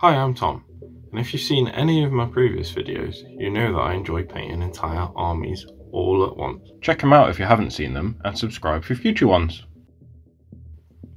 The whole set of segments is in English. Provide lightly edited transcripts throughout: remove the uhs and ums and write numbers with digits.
Hi, I'm Tom, and if you've seen any of my previous videos, you know that I enjoy painting entire armies all at once. Check them out if you haven't seen them, and subscribe for future ones.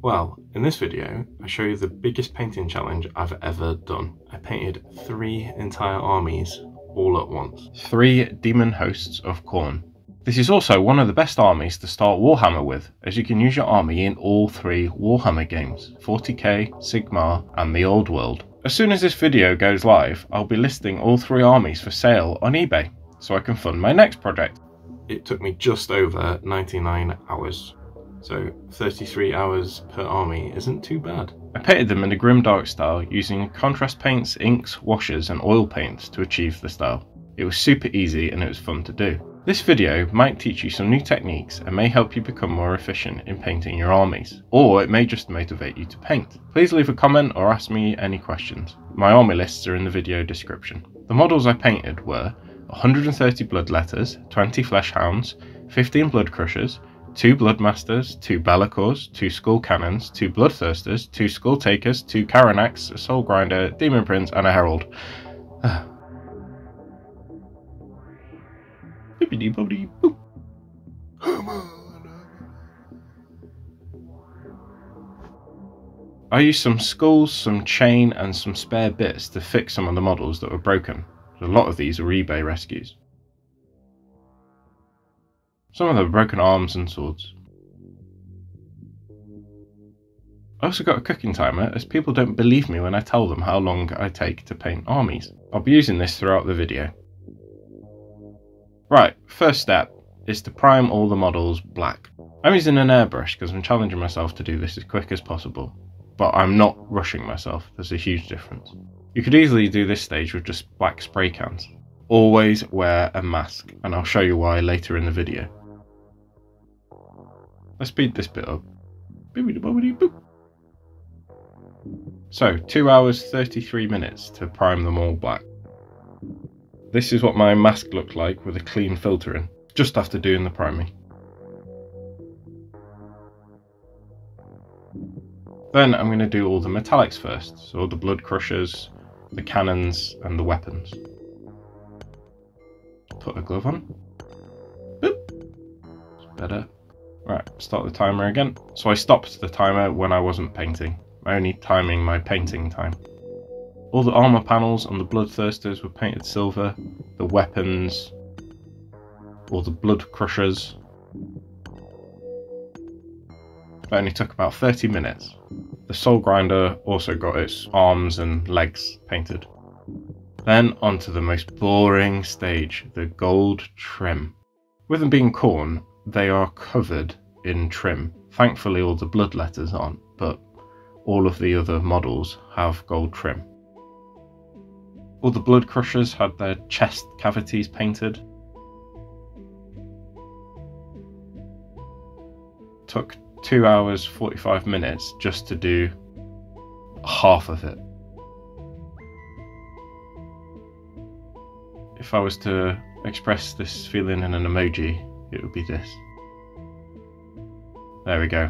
Well, in this video, I show you the biggest painting challenge I've ever done. I painted 3 entire armies all at once. 3 demon hosts of Khorne. This is also one of the best armies to start Warhammer with, as you can use your army in all 3 Warhammer games, 40k, Sigmar, and The Old World. As soon as this video goes live, I'll be listing all 3 armies for sale on eBay, so I can fund my next project. It took me just over 99 hours, so 33 hours per army isn't too bad. I painted them in the Grimdark style using contrast paints, inks, washes and oil paints to achieve the style. It was super easy and it was fun to do. This video might teach you some new techniques and may help you become more efficient in painting your armies, or it may just motivate you to paint. Please leave a comment or ask me any questions. My army lists are in the video description. The models I painted were 130 Bloodletters, 20 Flesh Hounds, 15 Bloodcrushers, 2 Bloodmasters, 2 Be'lakors, 2 Skull Cannons, 2 Bloodthirsters, 2 Skull Takers, 2 Karanaks, a Soul Grinder, Demon Prince and a Herald. I used some skulls, some chain and some spare bits to fix some of the models that were broken. A lot of these were eBay rescues. Some of them were broken arms and swords. I also got a cooking timer, as people don't believe me when I tell them how long I take to paint armies. I'll be using this throughout the video. Right, first step is to prime all the models black. I'm using an airbrush because I'm challenging myself to do this as quick as possible, but I'm not rushing myself. There's a huge difference. You could easily do this stage with just black spray cans. Always wear a mask, and I'll show you why later in the video. Let's speed this bit up. So, 2 hours 33 minutes to prime them all black. This is what my mask looked like with a clean filter in, just after doing the priming. Then I'm going to do all the metallics first, so all the Bloodcrushers, the cannons and the weapons. Put a glove on. Boop. It's better. Right, start the timer again. So I stopped the timer when I wasn't painting, I'm only timing my painting time. All the armour panels on the Bloodthirsters were painted silver, the weapons, all the Bloodcrushers. That only took about 30 minutes. The Soul Grinder also got its arms and legs painted. Then onto the most boring stage, the gold trim. With them being Khorne, they are covered in trim. Thankfully all the Bloodletters aren't, but all of the other models have gold trim. All the Bloodcrushers had their chest cavities painted. Took 2 hours 45 minutes just to do half of it. If I was to express this feeling in an emoji, it would be this. There we go.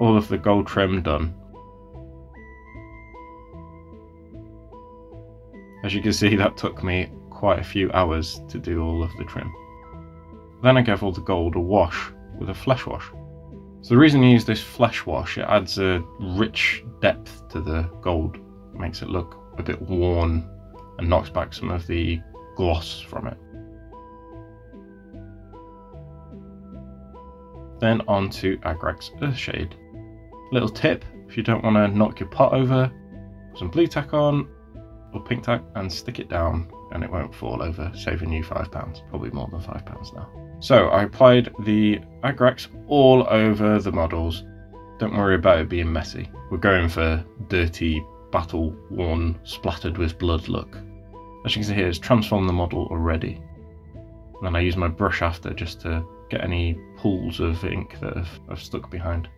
All of the gold trim done. As you can see, that took me quite a few hours to do all of the trim. Then I gave all the gold a wash with a flesh wash. So the reason you use this flesh wash, it adds a rich depth to the gold. It makes it look a bit worn and knocks back some of the gloss from it. Then on to Agrax Earthshade. Little tip, if you don't want to knock your pot over, put some blue tack on, pink tack and stick it down and it won't fall over, saving you £5, probably more than £5 now. So I applied the Agrax all over the models. Don't worry about it being messy. We're going for dirty, battle worn, splattered with blood look. As you can see here, it's transformed the model already. And then I use my brush after just to get any pools of ink that I've stuck behind.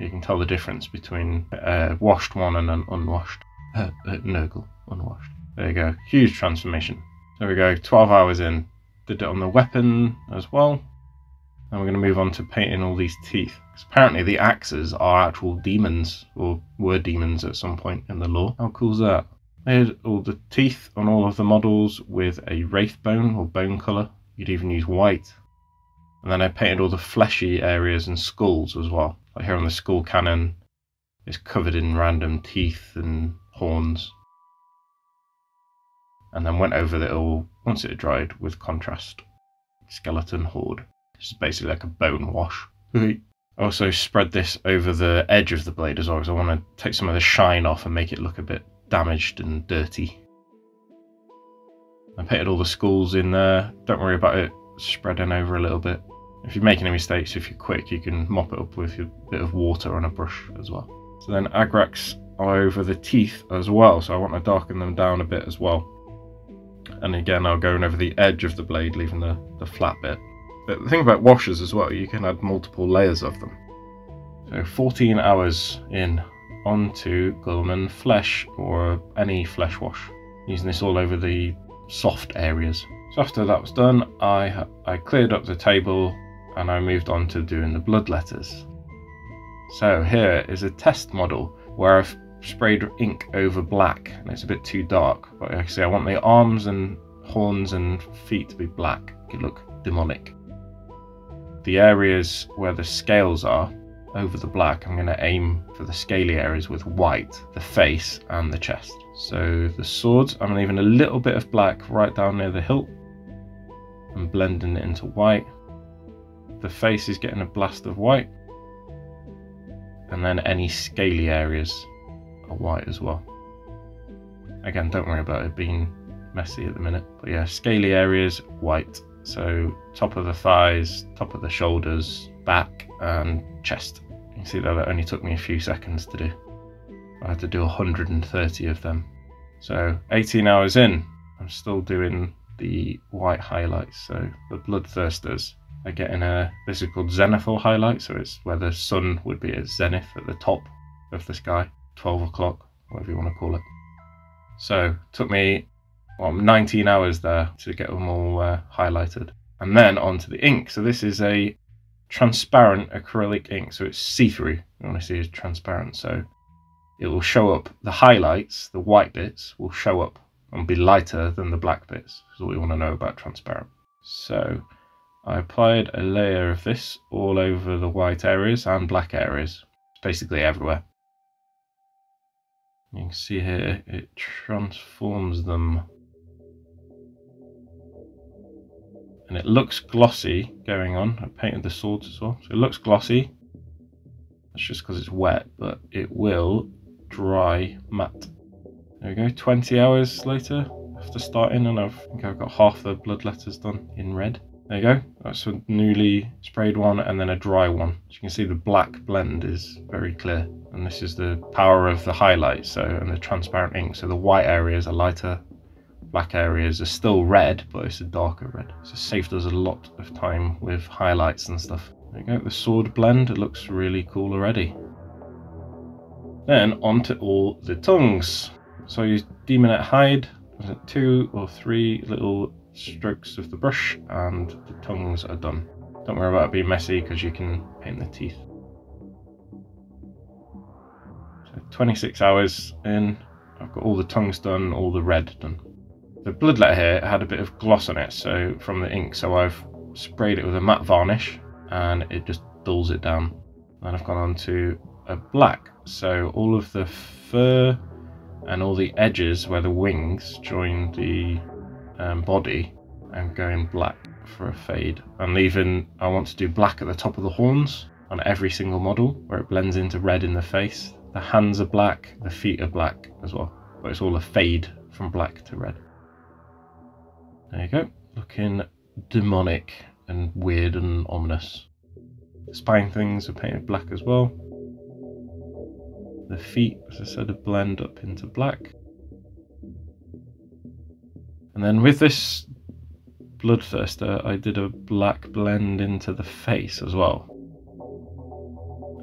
You can tell the difference between a washed one and an unwashed. Nurgle, unwashed. There you go, huge transformation. There we go, 12 hours in. Did it on the weapon as well. And we're going to move on to painting all these teeth. Because apparently the axes are actual demons, or were demons at some point in the lore. How cool is that? There's all the teeth on all of the models with a wraith bone, or bone colour. You'd even use white. And then I painted all the fleshy areas and skulls as well. Like here on the skull cannon, it's covered in random teeth and horns. And then went over it all, once it had dried, with contrast. Skeleton Horde. It's basically like a bone wash. I also spread this over the edge of the blade as well, because I want to take some of the shine off and make it look a bit damaged and dirty. I painted all the skulls in there. Don't worry about it spreading over a little bit. If you make any mistakes, if you're quick, you can mop it up with a bit of water on a brush as well. So then Agrax are over the teeth as well, so I want to darken them down a bit as well. And again, I'll go over the edge of the blade, leaving the flat bit. But the thing about washers as well, you can add multiple layers of them. So 14 hours in onto Gulman Flesh, or any flesh wash, using this all over the soft areas. So after that was done, I cleared up the table and I moved on to doing the bloodletters. So here is a test model where I've sprayed ink over black, and it's a bit too dark, but like I say, I want the arms and horns and feet to be black. It could look demonic. The areas where the scales are over the black, I'm going to aim for the scaly areas with white, the face and the chest. So the swords, I'm leaving a little bit of black right down near the hilt and blending it into white. The face is getting a blast of white, and then any scaly areas are white as well. Again, don't worry about it being messy at the minute, but yeah, scaly areas white. So top of the thighs, top of the shoulders, back and chest. You can see that it only took me a few seconds to do. I had to do 130 of them. So 18 hours in, I'm still doing the white highlights. So the Bloodthirsters are getting a, this is called zenithal highlight, so it's where the sun would be at zenith, at the top of the sky, 12 o'clock, whatever you want to call it. So took me 19 hours there to get them all highlighted. And then onto the ink. So this is a transparent acrylic ink, so it's see-through. You want to see it's transparent, so it will show up. The highlights, the white bits, will show up and be lighter than the black bits. That's all we want to know about transparent. So I applied a layer of this all over the white areas and black areas. It's basically everywhere. You can see here it transforms them. And it looks glossy going on. I painted the swords as well, so it looks glossy. That's just because it's wet, but it will dry matte. There we go, 20 hours later after starting, and I think I've got half the bloodletters done in red. There you go, that's a newly sprayed one and then a dry one. As you can see, the black blend is very clear. And this is the power of the highlights, so, and the transparent ink. So the white areas are lighter. Black areas are still red, but it's a darker red. So it saved us a lot of time with highlights and stuff. There you go, the sword blend, it looks really cool already. Then on to all the tongues. So I used Demonette Hide, was it 2 or 3 little strokes of the brush, and the tongues are done. Don't worry about it being messy because you can paint the teeth. So 26 hours in, I've got all the tongues done, all the red done. The bloodletter here had a bit of gloss on it, so from the ink, so I've sprayed it with a matte varnish and it just dulls it down. Then I've gone on to a black, so all of the fur and all the edges where the wings join the body, I'm going black for a fade. I'm leaving, I want to do black at the top of the horns on every single model where it blends into red in the face. The hands are black, the feet are black as well, but it's all a fade from black to red. There you go, looking demonic and weird and ominous. The spine things are painted black as well. The feet, as I said, are blend up into black. And then with this Bloodthirster, I did a black blend into the face as well.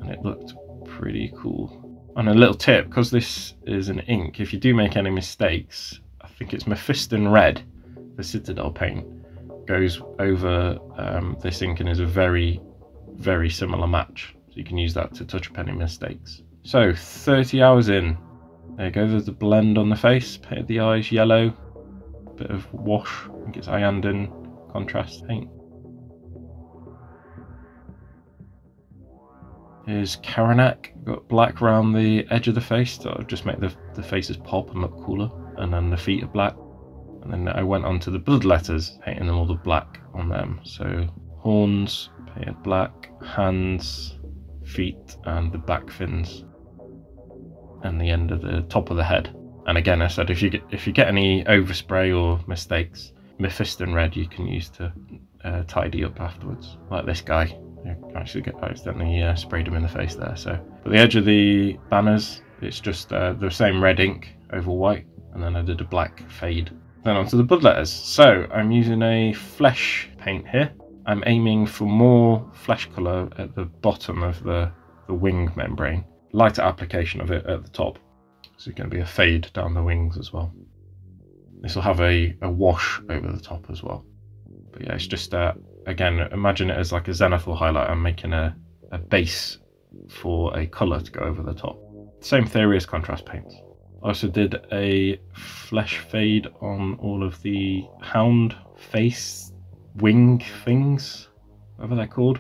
And it looked pretty cool. And a little tip, because this is an ink, if you do make any mistakes, I think it's Mephiston Red, the Citadel paint, goes over this ink and is a very, very similar match. So you can use that to touch up any mistakes. So 30 hours in. There you go, there's the blend on the face, painted the eyes yellow, bit of wash, I think it's Iyanden contrast paint. Here's Karanak, got black around the edge of the face, that'll just make the faces pop and look cooler, and then the feet are black. And then I went on to the Bloodletters, painting them all the black on them. So horns, painted black, hands, feet, and the back fins, and the end of the top of the head. And again, I said if you get any overspray or mistakes, Mephiston Red you can use to tidy up afterwards. Like this guy, I accidentally sprayed him in the face there. So, but the edge of the banners, it's just the same red ink over white, and then I did a black fade. Then onto the Bloodletters. So I'm using a flesh paint here. I'm aiming for more flesh colour at the bottom of the wing membrane. Lighter application of it at the top. So it's going to be a fade down the wings as well. This will have a wash over the top as well. But yeah, it's just, again, imagine it as like a zenithal highlight. I'm making a base for a colour to go over the top. Same theory as contrast paints. I also did a flesh fade on all of the hound face wing things, whatever they're called.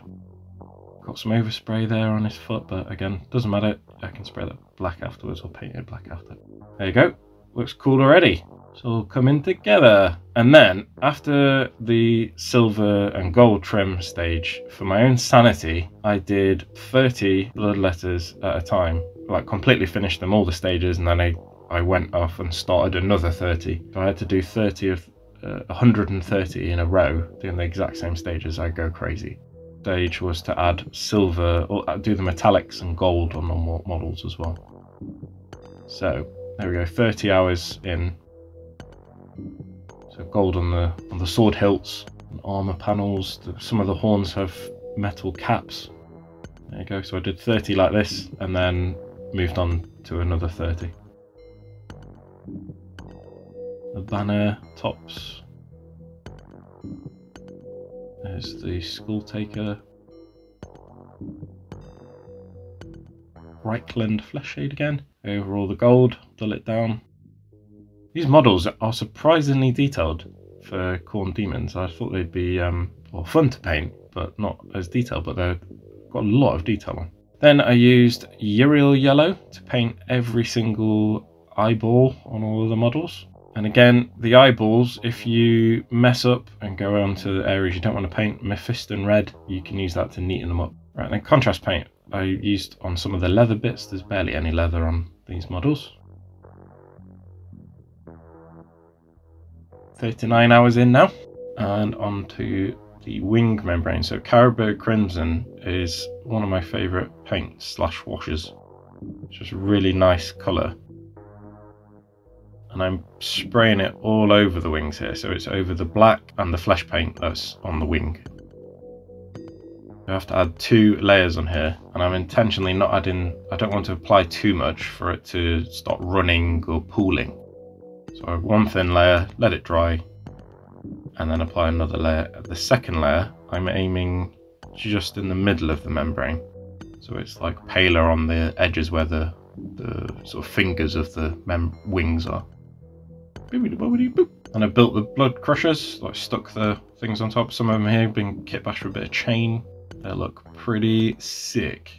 Got some overspray there on his foot, but again, doesn't matter. I can spray that black afterwards or paint it black after. There you go. Looks cool already. It's all coming together. And then after the silver and gold trim stage, for my own sanity, I did 30 Bloodletters at a time. Like completely finished them, all the stages, and then I went off and started another 30. So I had to do 30 of 130 in a row, doing the exact same stages. I go crazy. Stage was to add silver, or do the metallics and gold on normal models as well. So there we go, 30 hours in. So gold on the sword hilts and armor panels. Some of the horns have metal caps. There you go. So I did 30 like this, and then moved on to another 30. The banner tops. There's the Skull Taker. Reikland Fleshshade again. Over all the gold, dull it down. These models are surprisingly detailed for Khorne demons. I thought they'd be well, fun to paint, but not as detailed, but they've got a lot of detail on. Then I used Uriel Yellow to paint every single eyeball on all of the models. And again, the eyeballs, if you mess up and go on to the areas you don't want to paint, Mephiston Red, you can use that to neaten them up. Right, and then contrast paint I used on some of the leather bits. There's barely any leather on these models. 39 hours in now. And on to the wing membrane. So Carroburg Crimson is one of my favourite paints / washes. It's just a really nice colour. And I'm spraying it all over the wings here, so it's over the black and the flesh paint that's on the wing. I have to add 2 layers on here, and I'm intentionally not adding, I don't want to apply too much for it to start running or pooling. So I have one thin layer, let it dry, and then apply another layer. At the second layer, I'm aiming just in the middle of the membrane, so it's like paler on the edges where the sort of fingers of the wings are. And I built the Bloodcrushers, like stuck the things on top. Some of them here being kitbashed with a bit of chain. They look pretty sick.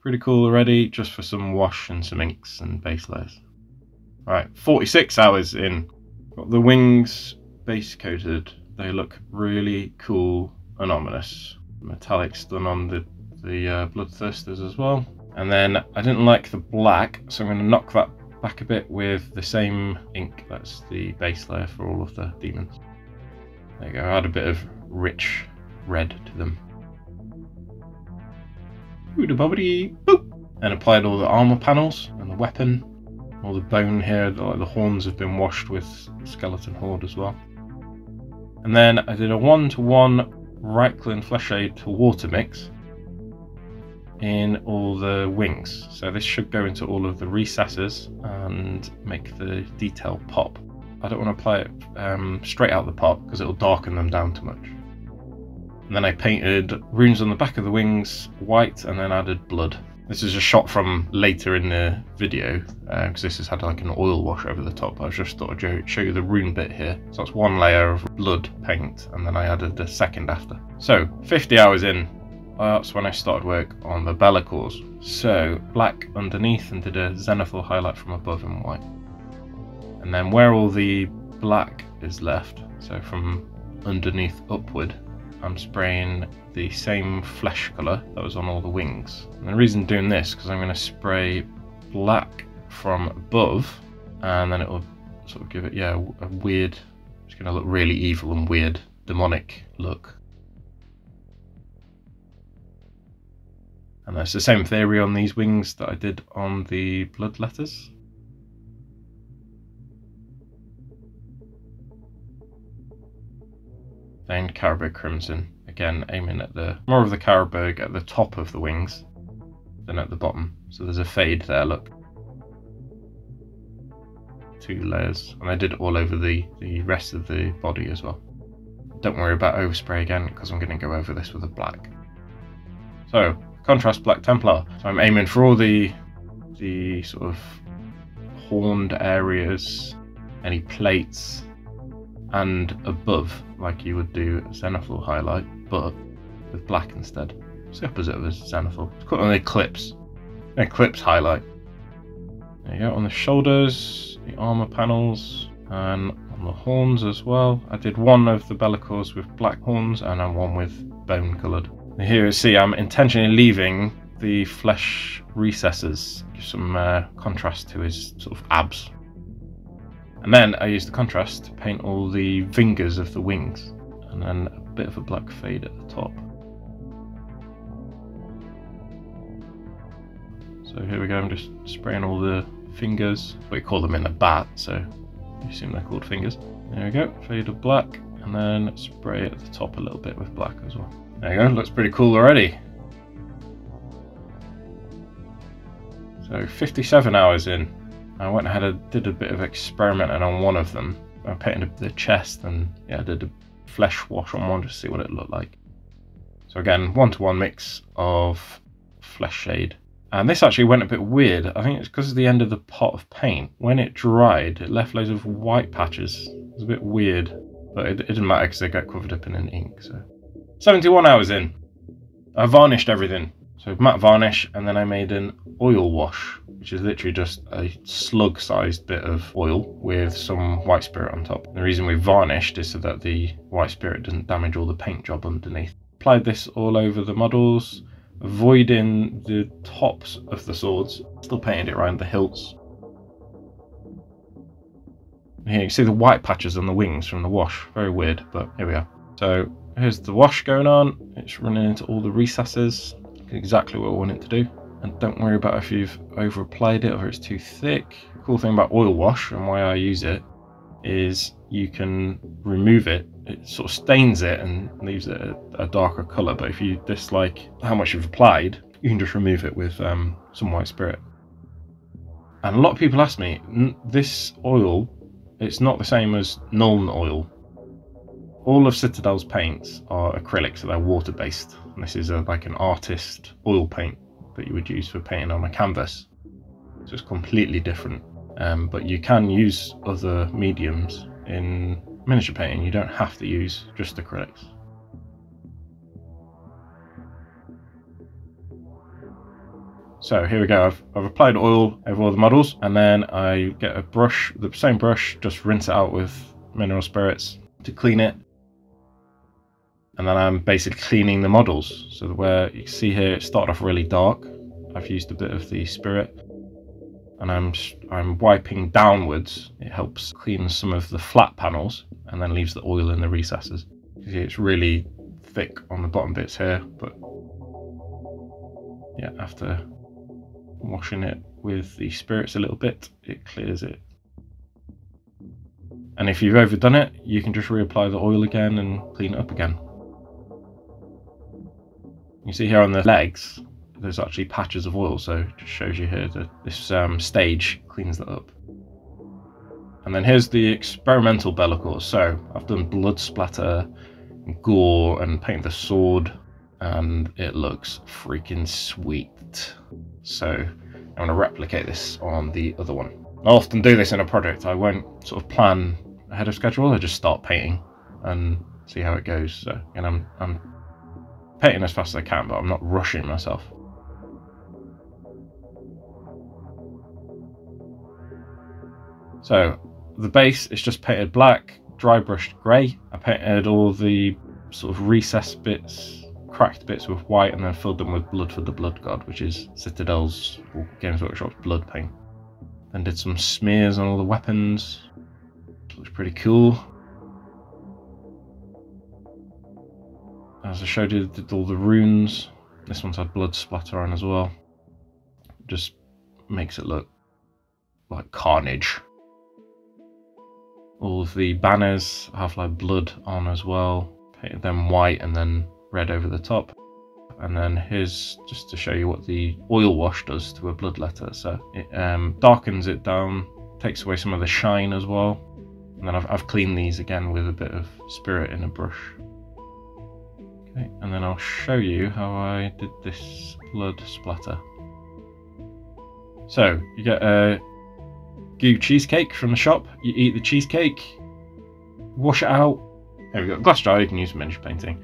Pretty cool already, just for some wash and some inks and base layers. Right, 46 hours in. Got the wings base coated. They look really cool and ominous. Metallics done on the Bloodthirsters as well. And then I didn't like the black, so I'm going to knock that back a bit with the same ink. That's the base layer for all of the demons. There you go, add a bit of rich red to them. And applied all the armor panels and the weapon. All the bone here, like the horns have been washed with Skeleton Horde as well. And then I did a 1-to-1 Reikland Fleshshade to water mix in all the wings, so this should go into all of the recesses and make the detail pop. I don't want to apply it straight out of the pot because it'll darken them down too much. And then I painted runes on the back of the wings white and then added blood. This is a shot from later in the video because this has had like an oil wash over the top. I just thought I'd show you the rune bit here. So that's one layer of blood paint and then I added the second after. So 50 hours in, that's when I started work on the Be'lakors. So black underneath and did a zenithal highlight from above in white. And then where all the black is left, so from underneath upward, I'm spraying the same flesh colour that was on all the wings. And the reason doing this is because I'm going to spray black from above and then it will sort of give it, yeah, a weird, it's going to look really evil and weird, demonic look. And that's the same theory on these wings that I did on the Bloodletters. Then Carroburg Crimson, again aiming at the more of the Carroburg at the top of the wings than at the bottom. So there's a fade there, look. Two layers, and I did it all over the rest of the body as well. Don't worry about overspray again because I'm going to go over this with a black. So contrast Black Templar. So I'm aiming for all the sort of horned areas, any plates, and above, like you would do a zenithal highlight, but with black instead. It's the opposite of a zenithal. It's called an eclipse. An eclipse highlight. There you go, on the shoulders, the armour panels, and on the horns as well. I did one of the Be'lakors with black horns and then one with bone coloured. Here you see I'm intentionally leaving the flesh recesses. Give some contrast to his sort of abs. And then I used the contrast to paint all the fingers of the wings and then a bit of a black fade at the top. So here we go, I'm just spraying all the fingers. We call them in a bat, so you assume they're called fingers. There we go, fade of black and then spray at the top a little bit with black as well. There you go, looks pretty cool already. So 57 hours in. I went ahead and did a bit of experimenting on one of them. I painted the chest and yeah, I did a flesh wash on one just to see what it looked like. So again, 1-to-1 mix of flesh shade. And this actually went a bit weird. I think it's because of the end of the pot of paint. When it dried, it left loads of white patches. It was a bit weird, but it didn't matter because they got covered up in an ink. So 71 hours in, I varnished everything. So matte varnish and then I made an oil wash, which is literally just a slug sized bit of oil with some white spirit on top. The reason we varnished is so that the white spirit doesn't damage all the paint job underneath. Applied this all over the models, avoiding the tops of the swords, still painted it around the hilts. And here you can see the white patches on the wings from the wash, very weird, but here we are. So here's the wash going on, it's running into all the recesses. Exactly what I want it to do, and don't worry about if you've over applied it or it's too thick. The cool thing about oil wash and why I use it is you can remove it, it sort of stains it and leaves it a darker colour, but if you dislike how much you've applied you can just remove it with some white spirit. And a lot of people ask me, this oil, it's not the same as Nuln Oil. All of Citadel's paints are acrylic, so they're water-based. And this is like an artist oil paint that you would use for painting on a canvas. So it's completely different. But you can use other mediums in miniature painting. You don't have to use just acrylics. So here we go, I've applied oil over all the models, and then I get a brush, the same brush, just rinse it out with mineral spirits to clean it. And then I'm basically cleaning the models. So where you can see here, it started off really dark. I've used a bit of the spirit and I'm wiping downwards. It helps clean some of the flat panels and then leaves the oil in the recesses. You see it's really thick on the bottom bits here, but yeah, after washing it with the spirits a little bit, it clears it. And if you've overdone it, you can just reapply the oil again and clean it up again. You see here on the legs, there's actually patches of oil, so it just shows you here that this stage cleans that up. And then here's the experimental Be'lakor. So I've done blood splatter, gore, and painted the sword, and it looks freaking sweet. So I'm going to replicate this on the other one. I often do this in a project. I won't sort of plan ahead of schedule. I just start painting and see how it goes. So, and I'm painting as fast as I can, but I'm not rushing myself. So the base is just painted black, dry brushed grey. I painted all the sort of recessed bits, cracked bits with white, and then filled them with Blood for the Blood God, which is Citadel's or Games Workshop's blood paint. Then did some smears on all the weapons, which looks pretty cool. As I showed you, did all the runes. This one's had blood splatter on as well. Just makes it look like carnage. All of the banners have like blood on as well. Painted them white and then red over the top. And then here's just to show you what the oil wash does to a bloodletter. So it darkens it down, takes away some of the shine as well. And then I've cleaned these again with a bit of spirit in a brush. Okay, and then I'll show you how I did this blood splatter. So you get a goo cheesecake from the shop. You eat the cheesecake, wash it out. There we go, glass jar. You can use miniature painting.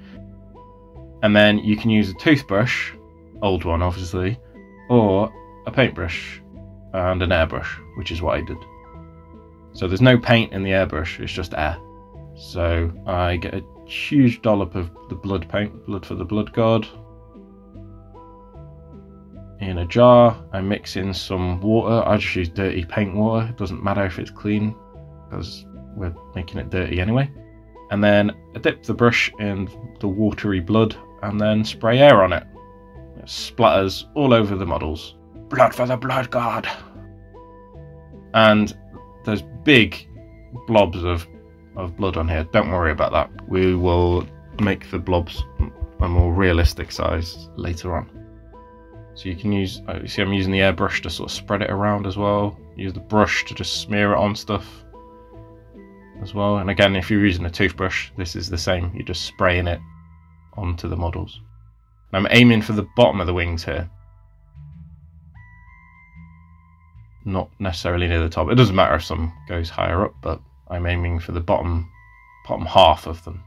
And then you can use a toothbrush, old one obviously, or a paintbrush and an airbrush, which is what I did. So there's no paint in the airbrush, it's just air. So I get a huge dollop of the blood paint, Blood for the Blood God. In a jar, I mix in some water. I just use dirty paint water. It doesn't matter if it's clean, because we're making it dirty anyway. And then I dip the brush in the watery blood, and then spray air on it. It splatters all over the models. Blood for the Blood God! And there's big blobs of blood on here. Don't worry about that. We will make the blobs a more realistic size later on. So you can use, you see I'm using the airbrush to sort of spread it around as well. Use the brush to just smear it on stuff as well. And again, if you're using a toothbrush, this is the same. You're just spraying it onto the models. And I'm aiming for the bottom of the wings here. Not necessarily near the top. It doesn't matter if some goes higher up, but I'm aiming for the bottom half of them.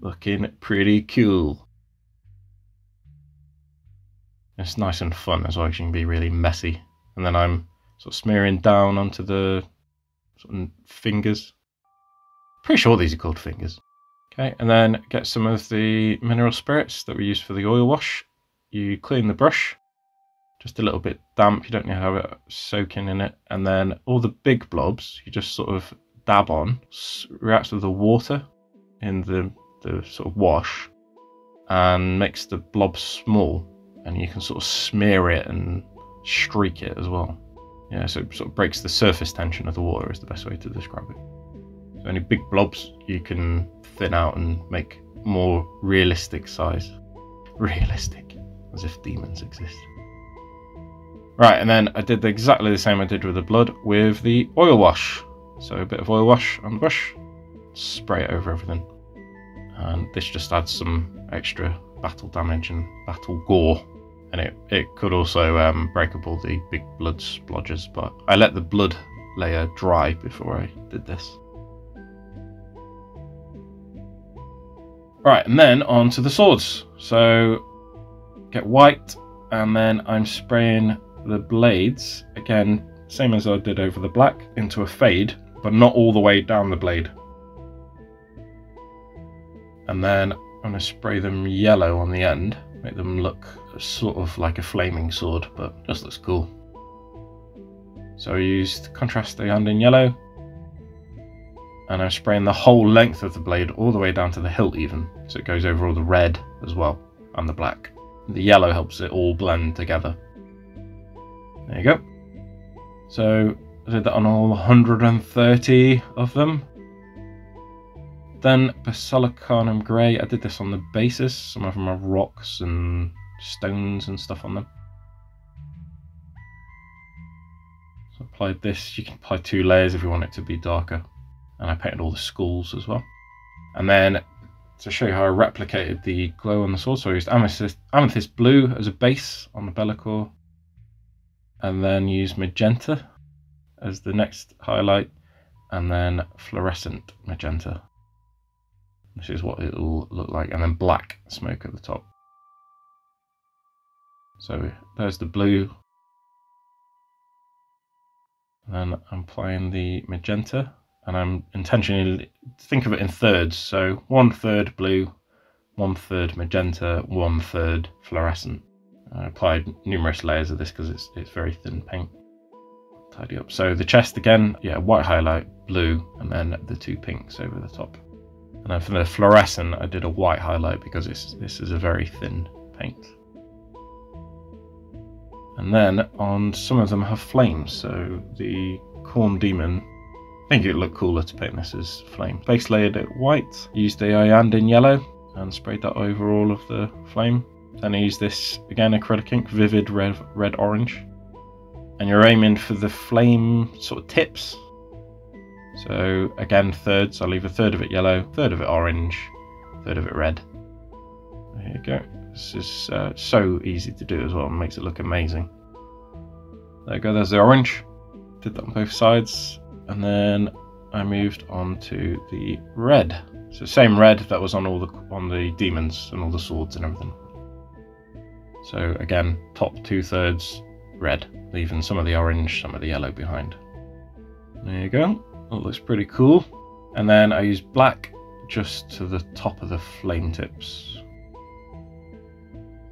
Looking pretty cool. It's nice and fun as well. It can be really messy. And then I'm sort of smearing down onto the sort of fingers. Pretty sure these are called fingers. Okay, and then get some of the mineral spirits that we use for the oil wash. You clean the brush, just a little bit damp. You don't need to have it soaking in it. And then all the big blobs, you just sort of dab on. Reacts with the water in the sort of wash and makes the blob small, and you can sort of smear it and streak it as well. Yeah, so it sort of breaks the surface tension of the water is the best way to describe it. So any big blobs you can thin out and make more realistic size. Realistic, as if demons exist. Right, and then I did exactly the same I did with the blood with the oil wash. So a bit of oil wash on the brush, spray it over everything. And this just adds some extra battle damage and battle gore. And it could also break up all the big blood splodges, but I let the blood layer dry before I did this. Right, and then on to the swords. So get white, and then I'm spraying the blades, again, same as I did over the black, into a fade, but not all the way down the blade. And then I'm going to spray them yellow on the end, make them look sort of like a flaming sword, but just looks cool. So I used contrast Iyanden yellow, and I'm spraying the whole length of the blade all the way down to the hilt even, so it goes over all the red as well, and the black. The yellow helps it all blend together. There you go. So I did that on all 130 of them. Then Basilicanum Grey, I did this on the basis. Some of them are rocks and stones and stuff on them. So I applied this. You can apply two layers if you want it to be darker. And I painted all the skulls as well. And then to show you how I replicated the glow on the sword, so I used amethyst blue as a base on the Be'lakor, and then used magenta as the next highlight, and then fluorescent magenta. This is what it will look like, and then black smoke at the top. So there's the blue. And then I'm applying the magenta. And I'm intentionally, think of it in thirds, so 1/3 blue, 1/3 magenta, 1/3 fluorescent. I applied numerous layers of this because it's very thin paint. Tidy up. So the chest again, yeah, white highlight, blue, and then the two pinks over the top. And then for the fluorescent, I did a white highlight because this is a very thin paint. And then on some of them have flames, so the Khorne Demon, I think it looked cooler to paint this as flame. Base layered it white, used the Iyanden yellow and sprayed that over all of the flame. Then I used this, again, acrylic ink, vivid red-orange. And you're aiming for the flame sort of tips. So again, thirds, I'll leave a third of it yellow, third of it orange, third of it red. There you go. This is so easy to do as well, and makes it look amazing. There you go, there's the orange. Did that on both sides. And then I moved on to the red. So same red that was on all the demons and all the swords and everything. So again, top 2/3 red, leaving some of the orange, some of the yellow behind. There you go. That looks pretty cool. And then I used black just to the top of the flame tips.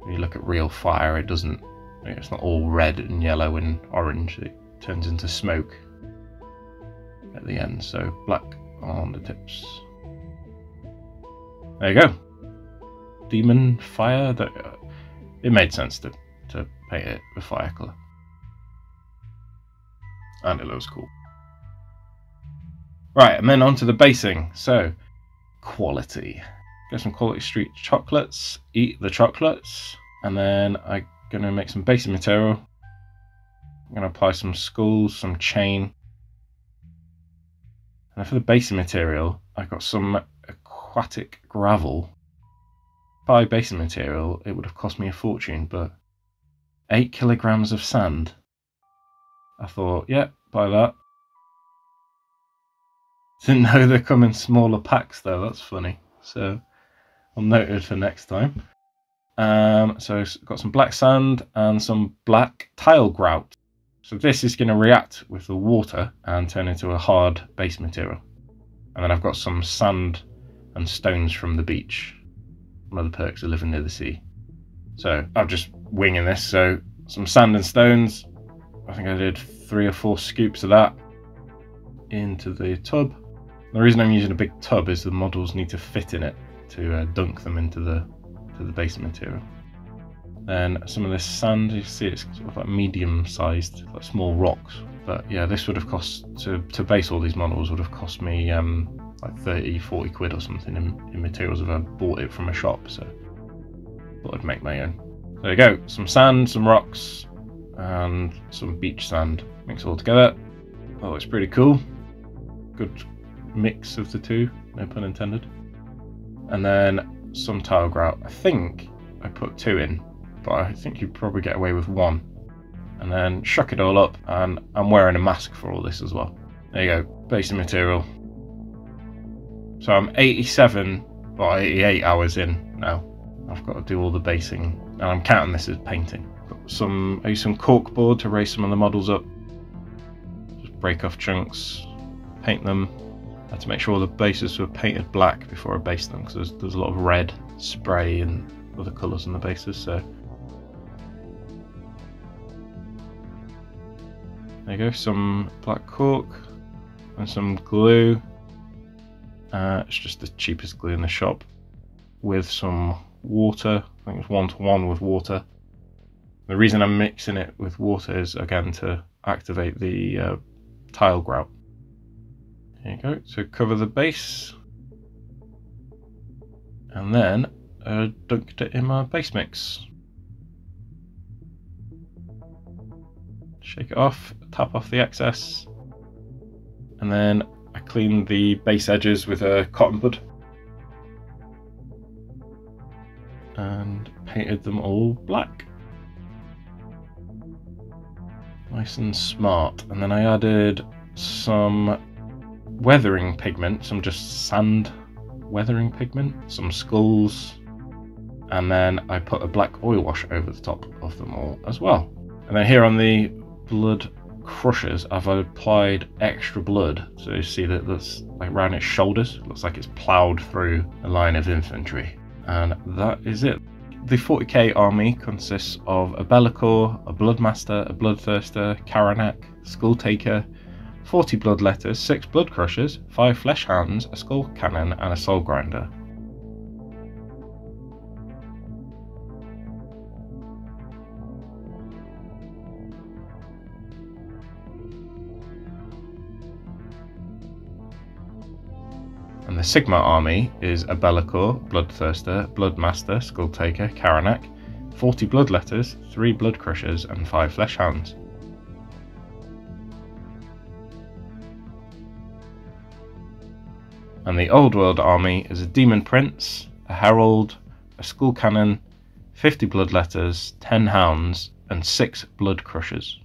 When you look at real fire, it doesn't. It's not all red and yellow and orange. It turns into smoke at the end, so black on the tips. There you go. Demon fire. It made sense to paint it with fire colour. And it looks cool. Right, and then on to the basing. So, quality. Get some quality street chocolates, eat the chocolates, and then I'm going to make some basing material. I'm going to apply some skulls, some chain. And for the basing material, I got some aquatic gravel. By basing material, it would have cost me a fortune, but 8 kilograms of sand. I thought, yeah, buy that. Didn't know they come in smaller packs though, that's funny. So I'll note it for next time. So I got some black sand and some black tile grout. So this is going to react with the water and turn into a hard base material. And then I've got some sand and stones from the beach. One of the perks of living near the sea. So I'm just winging this. So some sand and stones. I think I did 3 or 4 scoops of that into the tub. The reason I'm using a big tub is the models need to fit in it to dunk them into the base material. Then some of this sand, you see it's sort of like medium-sized, like small rocks. But yeah, this would have cost, to base all these models would have cost me like 30, 40 quid or something in materials if I bought it from a shop, so thought I'd make my own. There you go, some sand, some rocks, and some beach sand. Mix it all together. That looks pretty cool. Good mix of the two, no pun intended. And then some tile grout. I think I put 2 in, but I think you'd probably get away with 1. And then shock it all up, and I'm wearing a mask for all this as well. There you go, basing material. So I'm 87 or 88 hours in now. I've got to do all the basing, and I'm counting this as painting. Got some, I used some cork board to raise some of the models up. Just break off chunks, paint them. I had to make sure all the bases were painted black before I based them, because there's a lot of red spray and other colours on the bases, so. There you go, some black cork and some glue. It's just the cheapest glue in the shop, with some water. I think it's 1-to-1 with water. The reason I'm mixing it with water is, again, to activate the tile grout. There you go, so cover the base. And then dunked it in my base mix. Shake it off, tap off the excess, and then I clean the base edges with a cotton bud and painted them all black. Nice and smart. And then I added some weathering pigment, some just sand weathering pigment, some skulls, and then I put a black oil wash over the top of them all as well. And then here on the Bloodcrushers, I've applied extra blood, so you see that that's like around its shoulders, it looks like it's ploughed through a line of infantry. And that is it. The 40k army consists of a Be'lakor, a Bloodmaster, a Bloodthirster, Karanak, Skull Taker, 40 Bloodletters, 6 Bloodcrushers, 5 Flesh Hounds, a Skull Cannon and a Soul Grinder. And the Sigma army is a Be'lakor, Bloodthirster, Bloodmaster, Skull Taker, Karanak, 40 Bloodletters, 3 Bloodcrushers and 5 Flesh Hounds. And the Old World army is a Demon Prince, a Herald, a Skull Cannon, 50 Bloodletters, 10 Hounds and 6 Bloodcrushers.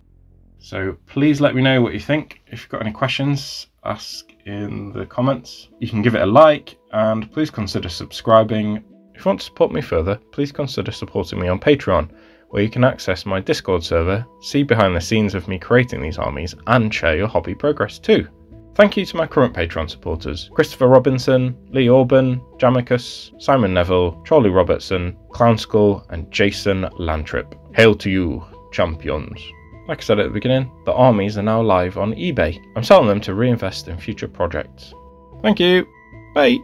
So please let me know what you think. If you've got any questions, ask in the comments. You can give it a like and please consider subscribing. If you want to support me further, please consider supporting me on Patreon, where you can access my Discord server, see behind the scenes of me creating these armies and share your hobby progress too. Thank you to my current Patreon supporters, Christopher Robinson, Lee Orban, Jamicus, Simon Neville, Charlie Robertson, Clown Skull and Jason Lantrip. Hail to you, champions. Like I said at the beginning, the armies are now live on eBay. I'm selling them to reinvest in future projects. Thank you. Bye.